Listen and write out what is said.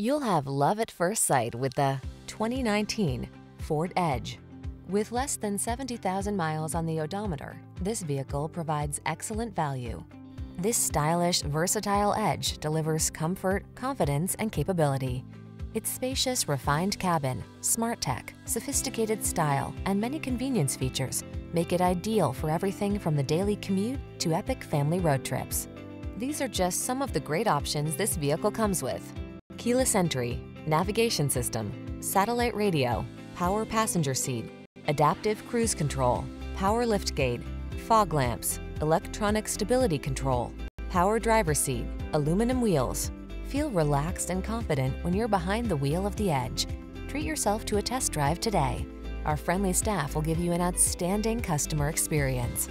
You'll have love at first sight with the 2019 Ford Edge. With less than 70,000 miles on the odometer, this vehicle provides excellent value. This stylish, versatile Edge delivers comfort, confidence, and capability. Its spacious, refined cabin, smart tech, sophisticated style, and many convenience features make it ideal for everything from the daily commute to epic family road trips. These are just some of the great options this vehicle comes with: keyless entry, navigation system, satellite radio, power passenger seat, adaptive cruise control, power liftgate, fog lamps, electronic stability control, power driver's seat, aluminum wheels. Feel relaxed and confident when you're behind the wheel of the Edge. Treat yourself to a test drive today. Our friendly staff will give you an outstanding customer experience.